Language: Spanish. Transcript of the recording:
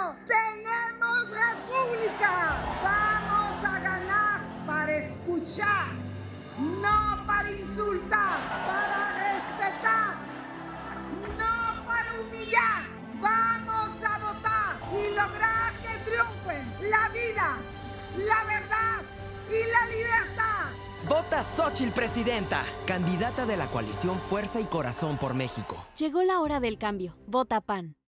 México, tenemos república, vamos a ganar para escuchar, no para insultar, para respetar, no para humillar, vamos a votar y lograr que triunfen la vida, la verdad y la libertad. Vota Xóchitl, presidenta, candidata de la coalición Fuerza y Corazón por México. Llegó la hora del cambio. Vota PAN.